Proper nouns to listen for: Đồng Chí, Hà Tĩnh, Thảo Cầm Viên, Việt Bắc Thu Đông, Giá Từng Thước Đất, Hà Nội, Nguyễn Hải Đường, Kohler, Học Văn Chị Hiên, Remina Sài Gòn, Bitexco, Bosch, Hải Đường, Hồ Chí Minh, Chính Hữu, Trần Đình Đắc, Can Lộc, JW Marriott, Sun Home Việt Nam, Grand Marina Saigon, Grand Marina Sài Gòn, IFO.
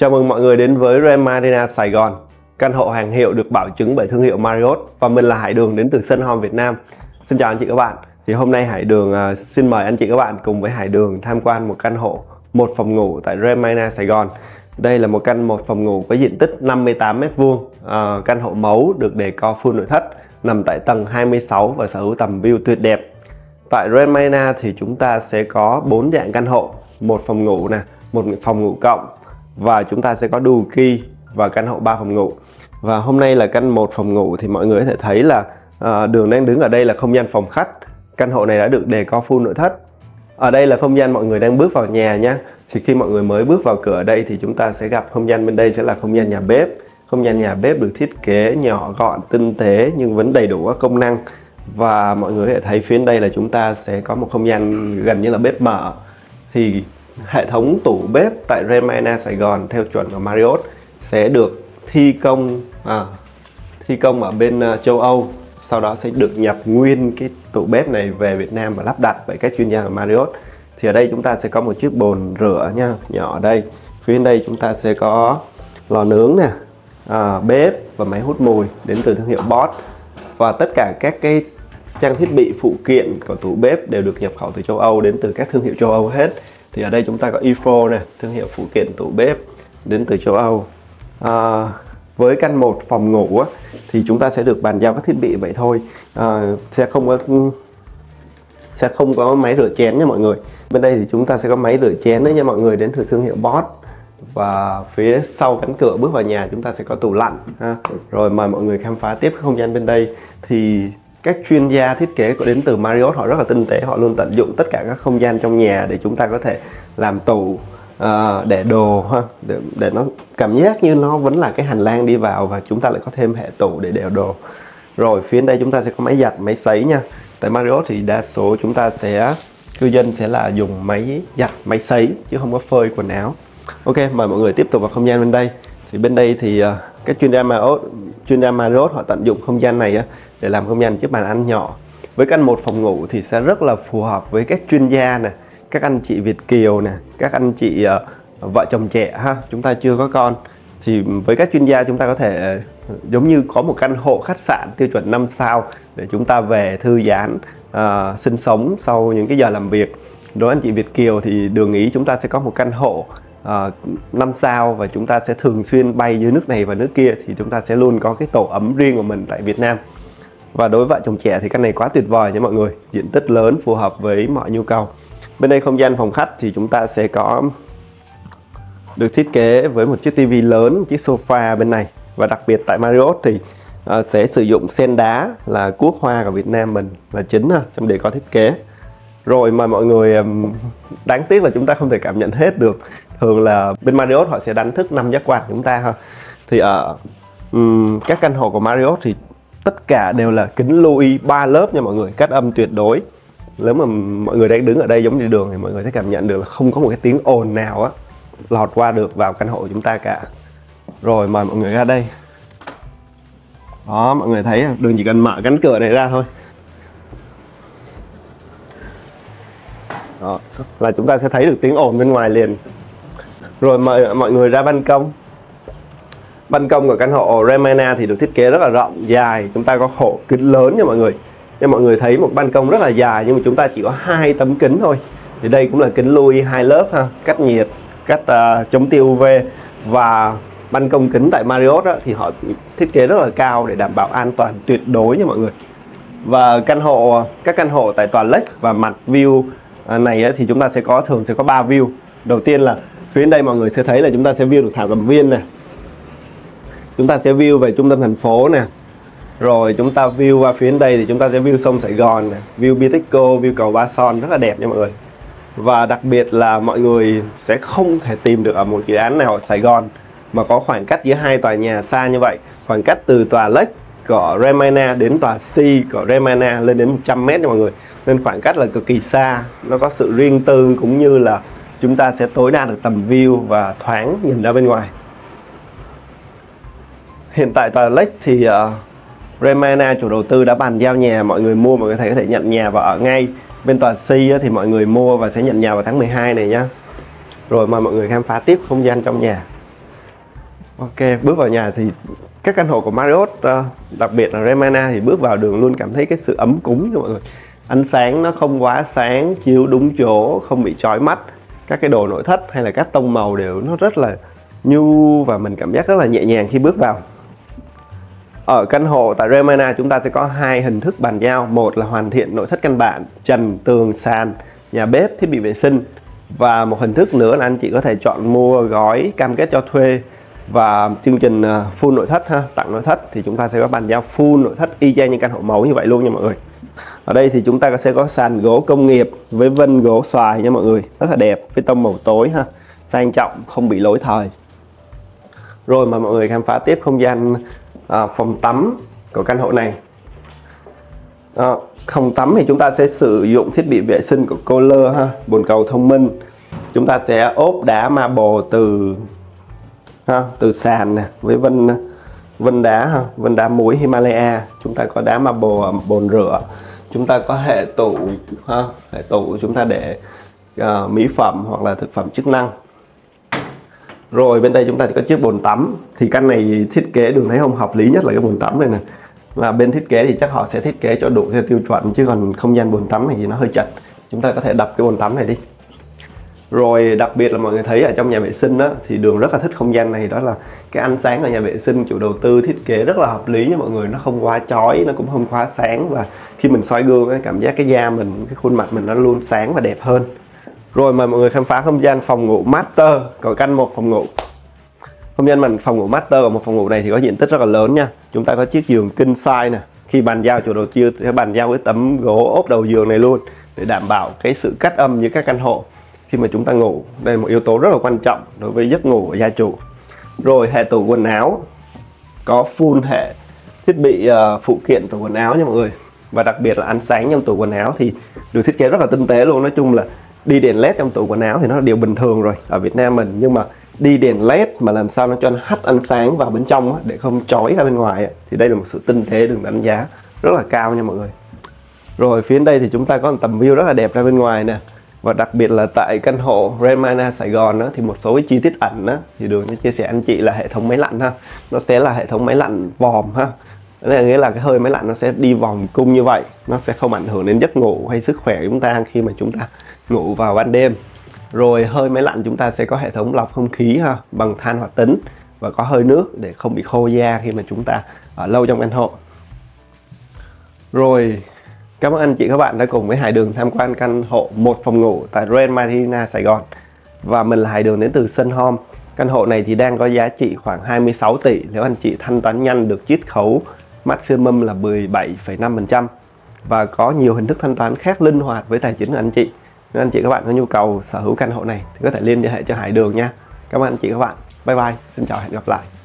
Chào mừng mọi người đến với Grand Marina Sài Gòn, căn hộ hàng hiệu được bảo chứng bởi thương hiệu Marriott, và mình là Hải Đường đến từ Sun Home Việt Nam. Xin chào anh chị các bạn. Thì hôm nay Hải Đường xin mời anh chị các bạn cùng với Hải Đường tham quan một căn hộ một phòng ngủ tại Grand Marina Sài Gòn. Đây là một phòng ngủ có diện tích 58 m², căn hộ mẫu được đề co full nội thất, nằm tại tầng 26 và sở hữu tầm view tuyệt đẹp. Tại Grand Marina thì chúng ta sẽ có 4 dạng căn hộ: một phòng ngủ nè, một phòng ngủ cộng, và chúng ta sẽ có đù kỳ và căn hộ 3 phòng ngủ. Và hôm nay là căn một phòng ngủ, thì mọi người có thể thấy là Đường đang đứng ở đây là không gian phòng khách. Căn hộ này đã được đề co full nội thất. Ở đây là không gian mọi người đang bước vào nhà nhé. Thì khi mọi người mới bước vào cửa ở đây thì chúng ta sẽ gặp không gian bên đây sẽ là không gian nhà bếp. Không gian nhà bếp được thiết kế nhỏ gọn, tinh tế nhưng vẫn đầy đủ các công năng. Và mọi người có thể thấy phía đây là chúng ta sẽ có một không gian gần như là bếp mở. Thì hệ thống tủ bếp tại Grand Marina Sài Gòn theo chuẩn của Marriott sẽ được thi công ở bên châu Âu, sau đó sẽ được nhập nguyên cái tủ bếp này về Việt Nam và lắp đặt bởi các chuyên gia của Marriott. Thì ở đây chúng ta sẽ có một chiếc bồn rửa nha, nhỏ ở đây. Phía đây chúng ta sẽ có lò nướng nè, bếp và máy hút mùi đến từ thương hiệu Bosch, và tất cả các cái trang thiết bị phụ kiện của tủ bếp đều được nhập khẩu từ châu Âu, đến từ các thương hiệu châu Âu hết. Thì ở đây chúng ta có IFO này, thương hiệu phụ kiện tủ bếp đến từ châu Âu. Với căn một phòng ngủ á, thì chúng ta sẽ được bàn giao các thiết bị vậy thôi, sẽ không có máy rửa chén nha mọi người. Bên đây thì chúng ta sẽ có máy rửa chén đấy nha mọi người, đến từ thương hiệu Bosch. Và phía sau cánh cửa bước vào nhà chúng ta sẽ có tủ lạnh ha. Rồi mời mọi người khám phá tiếp không gian bên đây. Thì các chuyên gia thiết kế đến từ Marriott họ rất là tinh tế, họ luôn tận dụng tất cả các không gian trong nhà để chúng ta có thể làm tủ, để đồ ha, để nó cảm giác như nó vẫn là cái hành lang đi vào, và chúng ta lại có thêm hệ tủ để đều đồ. Rồi phía đây chúng ta sẽ có máy giặt, máy sấy nha. Tại Marriott thì đa số chúng ta sẽ cư dân sẽ là dùng máy giặt, máy sấy chứ không có phơi quần áo. Ok, mời mọi người tiếp tục vào không gian bên đây. Thì bên đây thì các chuyên gia Marriott họ tận dụng không gian này để làm không gian chiếc bàn ăn nhỏ. Với căn một phòng ngủ thì sẽ rất là phù hợp với các chuyên gia nè, các anh chị Việt kiều nè, các anh chị vợ chồng trẻ ha, chúng ta chưa có con. Thì với các chuyên gia chúng ta có thể giống như có một căn hộ khách sạn tiêu chuẩn 5 sao để chúng ta về thư giãn, sinh sống sau những cái giờ làm việc. Đối với anh chị Việt kiều thì Đường ý chúng ta sẽ có một căn hộ 5 sao và chúng ta sẽ thường xuyên bay dưới nước này và nước kia, thì chúng ta sẽ luôn có cái tổ ấm riêng của mình tại Việt Nam. Và đối với vợ chồng trẻ thì căn này quá tuyệt vời nha mọi người, diện tích lớn phù hợp với mọi nhu cầu. Bên đây không gian phòng khách thì chúng ta sẽ có được thiết kế với một chiếc tivi lớn, chiếc sofa bên này. Và đặc biệt tại Marriott thì sẽ sử dụng sen đá là quốc hoa của Việt Nam mình là chính trong đề co thiết kế. Rồi mà mọi người, đáng tiếc là chúng ta không thể cảm nhận hết được. Thường là bên Marriott họ sẽ đánh thức 5 giác quan chúng ta ha. Thì ở các căn hộ của Marriott thì tất cả đều là kính Louis 3 lớp nha mọi người, cách âm tuyệt đối. Nếu mà mọi người đang đứng ở đây giống như Đường thì mọi người sẽ cảm nhận được là không có một cái tiếng ồn nào á lọt qua được vào căn hộ của chúng ta cả. Rồi mời mọi người ra đây. Đó, mọi người thấy Đường chỉ cần mở cánh cửa này ra thôi. Đó, là chúng ta sẽ thấy được tiếng ồn bên ngoài liền. Rồi mời mọi người ra ban công. Ban công của căn hộ Grand Marina thì được thiết kế rất là rộng, dài. Chúng ta có khổ kính lớn nha mọi người. Nên mọi người thấy một ban công rất là dài nhưng mà chúng ta chỉ có 2 tấm kính thôi. Thì đây cũng là kính Louis 2 lớp ha, cách nhiệt, cách chống tia UV. Và ban công kính tại Marriott đó, thì họ thiết kế rất là cao để đảm bảo an toàn tuyệt đối nha mọi người. Và các căn hộ tại tòa Lake và mặt view này thì chúng ta sẽ có, thường sẽ có 3 view. Đầu tiên là phía đây mọi người sẽ thấy là chúng ta sẽ view được Thảo Cầm Viên này, chúng ta sẽ view về trung tâm thành phố nè, rồi chúng ta view qua phía đây thì chúng ta sẽ view sông Sài Gòn nè, view Bitexco, view cầu Ba Son rất là đẹp nha mọi người. Và đặc biệt là mọi người sẽ không thể tìm được ở một dự án nào ở Sài Gòn mà có khoảng cách giữa 2 tòa nhà xa như vậy. Khoảng cách từ tòa Lake của Grand Marina đến tòa C của Grand Marina lên đến 100 m nha mọi người. Nên khoảng cách là cực kỳ xa, nó có sự riêng tư cũng như là chúng ta sẽ tối đa được tầm view và thoáng nhìn ra bên ngoài. Hiện tại tòa Lake thì Grand Marina chủ đầu tư đã bàn giao nhà, mọi người mua mọi người có thể nhận nhà và ở ngay. Bên tòa C thì mọi người mua và sẽ nhận nhà vào tháng 12 này nhá. Rồi mời mọi người khám phá tiếp không gian trong nhà. Ok, bước vào nhà thì các căn hộ của Marriott, đặc biệt là Remina, thì bước vào đường luôn cảm thấy cái sự ấm cúng cho mọi người. Ánh sáng nó không quá sáng, chiếu đúng chỗ, không bị chói mắt. Các cái đồ nội thất hay là các tông màu đều nó rất là nhu và mình cảm giác rất là nhẹ nhàng khi bước vào. Ở căn hộ tại Remina chúng ta sẽ có hai hình thức bàn giao. Một là hoàn thiện nội thất căn bản, trần, tường, sàn, nhà bếp, thiết bị vệ sinh. Và một hình thức nữa là anh chị có thể chọn mua gói cam kết cho thuê và chương trình full nội thất ha, tặng nội thất, thì chúng ta sẽ có bàn giao full nội thất y chang như căn hộ mẫu như vậy luôn nha mọi người. Ở đây thì chúng ta sẽ có sàn gỗ công nghiệp với vân gỗ xoài nha mọi người, rất là đẹp với tông màu tối ha, sang trọng, không bị lỗi thời. Rồi mà mọi người khám phá tiếp không gian phòng tắm của căn hộ này. Phòng tắm thì chúng ta sẽ sử dụng thiết bị vệ sinh của Kohler ha, bồn cầu thông minh. Chúng ta sẽ ốp đá marble từ sàn nè, với vân đá muối Himalaya. Chúng ta có đá marble ở bồn rửa. Chúng ta có hệ tủ ha, hệ tủ chúng ta để mỹ phẩm hoặc là thực phẩm chức năng. Rồi bên đây chúng ta có chiếc bồn tắm. Thì căn này thiết kế đường thấy không, hợp lý nhất là cái bồn tắm này nè. Và bên thiết kế thì chắc họ sẽ thiết kế cho đủ theo tiêu chuẩn, chứ còn không gian bồn tắm này thì nó hơi chật. Chúng ta có thể đập cái bồn tắm này đi. Rồi đặc biệt là mọi người thấy ở trong nhà vệ sinh đó, thì Đường rất là thích không gian này, đó là cái ánh sáng ở nhà vệ sinh. Chủ đầu tư thiết kế rất là hợp lý nha mọi người, nó không quá chói, nó cũng không quá sáng, và khi mình soi gương ấy, cảm giác cái da mình, cái khuôn mặt mình nó luôn sáng và đẹp hơn. Rồi mời mọi người khám phá không gian phòng ngủ master của căn một phòng ngủ. Không gian mình phòng ngủ master ở một phòng ngủ này thì có diện tích rất là lớn nha. Chúng ta có chiếc giường king size nè. Khi bàn giao, chủ đầu tư sẽ bàn giao cái tấm gỗ ốp đầu giường này luôn để đảm bảo cái sự cách âm giữa các căn hộ khi mà chúng ta ngủ. Đây là một yếu tố rất là quan trọng đối với giấc ngủ của gia chủ. Rồi hệ tủ quần áo có full hệ thiết bị phụ kiện tủ quần áo nha mọi người. Và đặc biệt là ánh sáng trong tủ quần áo thì được thiết kế rất là tinh tế luôn. Nói chung là đi đèn led trong tủ quần áo thì nó là điều bình thường rồi ở Việt Nam mình, nhưng mà đi đèn led mà làm sao nó cho nó hắt ánh sáng vào bên trong để không chói ra bên ngoài, thì đây là một sự tinh tế được đánh giá rất là cao nha mọi người. Rồi phía đây thì chúng ta có một tầm view rất là đẹp ra bên ngoài nè. Và đặc biệt là tại căn hộ Remina Sài Gòn đó, thì một số cái chi tiết ảnh đó, thì Đường chia sẻ anh chị là hệ thống máy lạnh ha. Nó sẽ là hệ thống máy lạnh vòm ha. Đó là nghĩa là cái hơi máy lạnh nó sẽ đi vòng cung như vậy. Nó sẽ không ảnh hưởng đến giấc ngủ hay sức khỏe của chúng ta khi mà chúng ta ngủ vào ban đêm. Rồi hơi máy lạnh chúng ta sẽ có hệ thống lọc không khí ha, bằng than hoạt tính, và có hơi nước để không bị khô da khi mà chúng ta ở lâu trong căn hộ. Rồi cảm ơn anh chị các bạn đã cùng với Hải Đường tham quan căn hộ một phòng ngủ tại Grand Marina Sài Gòn. Và mình là Hải Đường đến từ Sun Home. Căn hộ này thì đang có giá trị khoảng 26 tỷ nếu anh chị thanh toán nhanh được chiết khấu maximum là 17,5%. Và có nhiều hình thức thanh toán khác linh hoạt với tài chính của anh chị. Nếu anh chị các bạn có nhu cầu sở hữu căn hộ này thì có thể liên hệ cho Hải Đường nha. Cảm ơn anh chị các bạn. Bye bye. Xin chào, hẹn gặp lại.